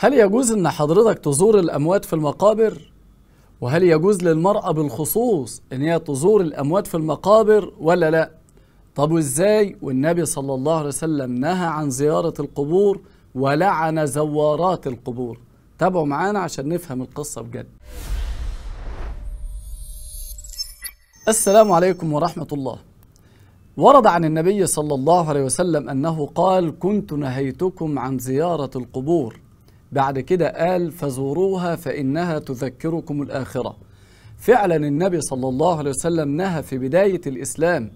هل يجوز ان حضرتك تزور الاموات في المقابر؟ وهل يجوز للمرأة بالخصوص ان هي تزور الاموات في المقابر ولا لا؟ طب وازاي والنبي صلى الله عليه وسلم نهى عن زيارة القبور ولعن زوارات القبور؟ تابعوا معانا عشان نفهم القصة بجد. السلام عليكم ورحمة الله. ورد عن النبي صلى الله عليه وسلم أنه قال: كنت نهيتكم عن زيارة القبور. بعد كده قال: فزوروها فإنها تذكركم الآخرة. فعلا النبي صلى الله عليه وسلم نهى في بداية الإسلام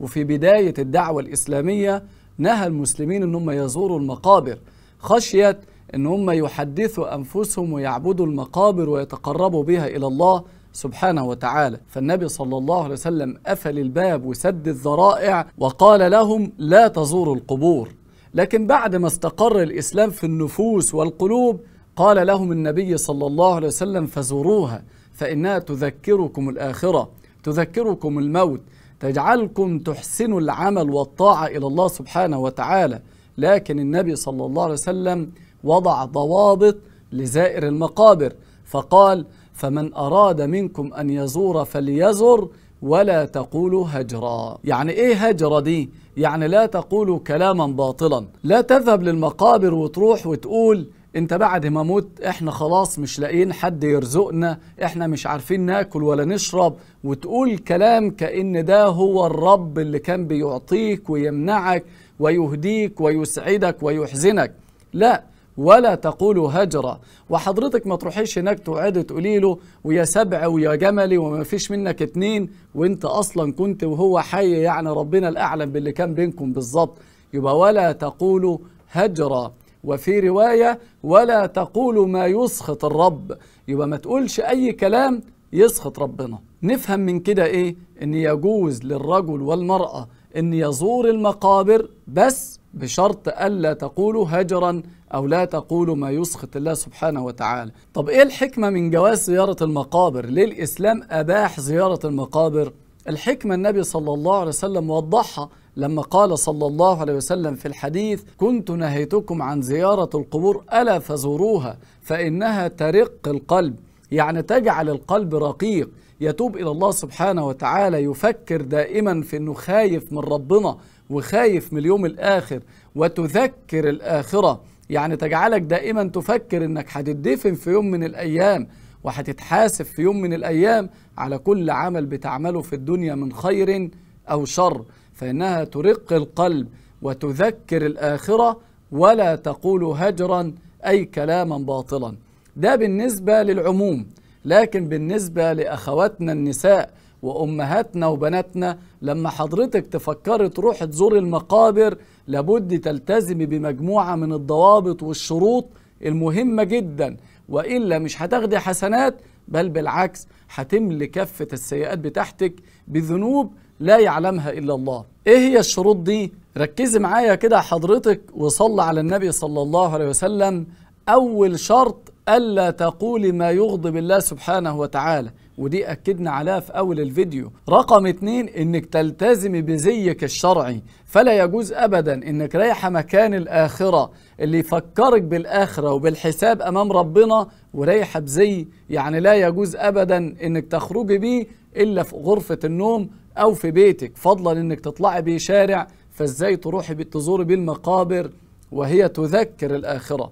وفي بداية الدعوة الإسلامية، نهى المسلمين أنهم يزوروا المقابر خشية أنهم يحدثوا أنفسهم ويعبدوا المقابر ويتقربوا بها إلى الله سبحانه وتعالى. فالنبي صلى الله عليه وسلم قفل الباب وسد الذرائع وقال لهم: لا تزوروا القبور. لكن بعد ما استقر الإسلام في النفوس والقلوب قال لهم النبي صلى الله عليه وسلم: فزوروها فإنها تذكركم الآخرة، تذكركم الموت، تجعلكم تحسنوا العمل والطاعة إلى الله سبحانه وتعالى. لكن النبي صلى الله عليه وسلم وضع ضوابط لزائر المقابر فقال: فمن أراد منكم أن يزور فليزر ولا تقولوا هجرا. يعني إيه هجرة دي؟ يعني لا تقولوا كلاما باطلا، لا تذهب للمقابر وتروح وتقول: انت بعد ما موت احنا خلاص مش لاقيين حد يرزقنا، احنا مش عارفين ناكل ولا نشرب، وتقول كلام كأن ده هو الرب اللي كان بيعطيك ويمنعك ويهديك ويسعدك ويحزنك. لا، ولا تقولوا هجرة. وحضرتك ما تروحيش هناك تقعدي تقولي له: ويا سبع ويا جملي وما فيش منك اتنين، وانت اصلا كنت وهو حي يعني ربنا الاعلم باللي كان بينكم بالظبط. يبقى ولا تقولوا هجرة. وفي رواية: ولا تقولوا ما يسخط الرب. يبقى ما تقولش أي كلام يسخط ربنا. نفهم من كده إيه؟ إن يجوز للرجل والمرأة إن يزور المقابر بس بشرط ألا تقولوا هجرا أو لا تقولوا ما يسخط الله سبحانه وتعالى. طب إيه الحكمة من جواز زيارة المقابر؟ ليه الإسلام أباح زيارة المقابر؟ الحكمة النبي صلى الله عليه وسلم وضحها لما قال صلى الله عليه وسلم في الحديث: كنت نهيتكم عن زيارة القبور ألا فزوروها فإنها ترق القلب. يعني تجعل القلب رقيق، يتوب إلى الله سبحانه وتعالى، يفكر دائما في أنه خايف من ربنا وخايف من اليوم الآخر. وتذكر الآخرة، يعني تجعلك دائما تفكر أنك هتدفن في يوم من الأيام وهتتحاسب في يوم من الأيام على كل عمل بتعمله في الدنيا من خير أو شر. فإنها ترق القلب وتذكر الآخرة ولا تقول هجرا أي كلاما باطلا. ده بالنسبة للعموم. لكن بالنسبة لأخواتنا النساء وأمهاتنا وبناتنا، لما حضرتك تفكر تروح تزور المقابر لابد تلتزمي بمجموعة من الضوابط والشروط المهمة جدا، وإلا مش هتاخدي حسنات، بل بالعكس هتملي كافة السيئات بتاعتك بذنوب لا يعلمها إلا الله. إيه هي الشروط دي؟ ركزي معايا كده حضرتك وصلي على النبي صلى الله عليه وسلم. أول شرط: ألا تقولي ما يغضب الله سبحانه وتعالى، ودي أكدنا عليها في أول الفيديو. رقم 2: إنك تلتزمي بزيك الشرعي، فلا يجوز أبدا إنك رايحة مكان الآخرة اللي يفكرك بالآخرة وبالحساب أمام ربنا ورايحة بزي، يعني لا يجوز أبدا إنك تخرجي بيه إلا في غرفة النوم أو في بيتك، فضلا إنك تطلعي بيه شارع. فإزاي تروحي تزوري بيه المقابر وهي تذكر الآخرة؟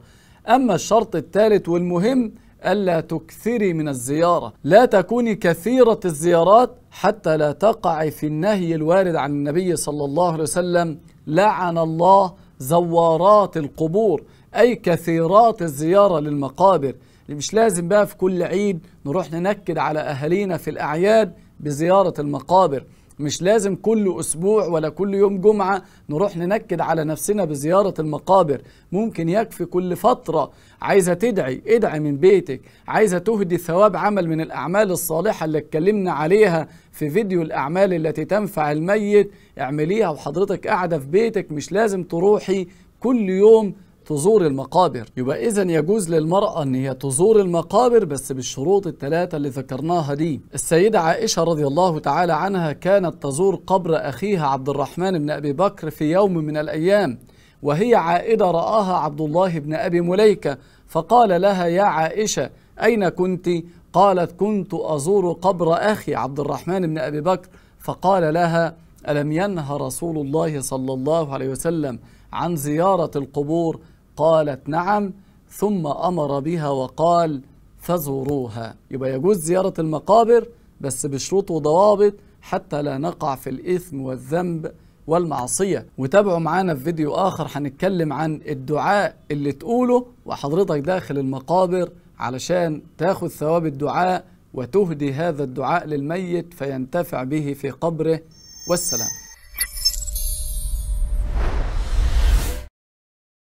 أما الشرط الثالث والمهم: ألا تكثري من الزيارة، لا تكوني كثيرة الزيارات حتى لا تقعي في النهي الوارد عن النبي صلى الله عليه وسلم: لعن الله زوارات القبور، أي كثيرات الزيارة للمقابر. مش لازم بقى في كل عيد نروح ننكد على أهالينا في الأعياد بزيارة المقابر، مش لازم كل أسبوع ولا كل يوم جمعة نروح ننكد على نفسنا بزيارة المقابر. ممكن يكفي كل فترة. عايزة تدعي، ادعي من بيتك. عايزة تهدي ثواب عمل من الأعمال الصالحة اللي اتكلمنا عليها في فيديو الأعمال التي تنفع الميت، اعمليها وحضرتك قاعدة في بيتك. مش لازم تروحي كل يوم تزور المقابر. يبقى إذن يجوز للمرأة أن هي تزور المقابر بس بالشروط الثلاثة اللي ذكرناها دي. السيدة عائشة رضي الله تعالى عنها كانت تزور قبر أخيها عبد الرحمن بن أبي بكر في يوم من الأيام، وهي عائدة رآها عبد الله بن أبي مليكة فقال لها: يا عائشة أين كنت؟ قالت: كنت أزور قبر أخي عبد الرحمن بن أبي بكر. فقال لها: ألم ينه رسول الله صلى الله عليه وسلم عن زيارة القبور؟ قالت: نعم. ثم أمر بها وقال: فزوروها. يبقى يجوز زيارة المقابر بس بشروط وضوابط حتى لا نقع في الإثم والذنب والمعصية. وتابعوا معانا في فيديو آخر هنتكلم عن الدعاء اللي تقوله وحضرتك داخل المقابر علشان تاخد ثواب الدعاء وتهدي هذا الدعاء للميت فينتفع به في قبره. والسلام.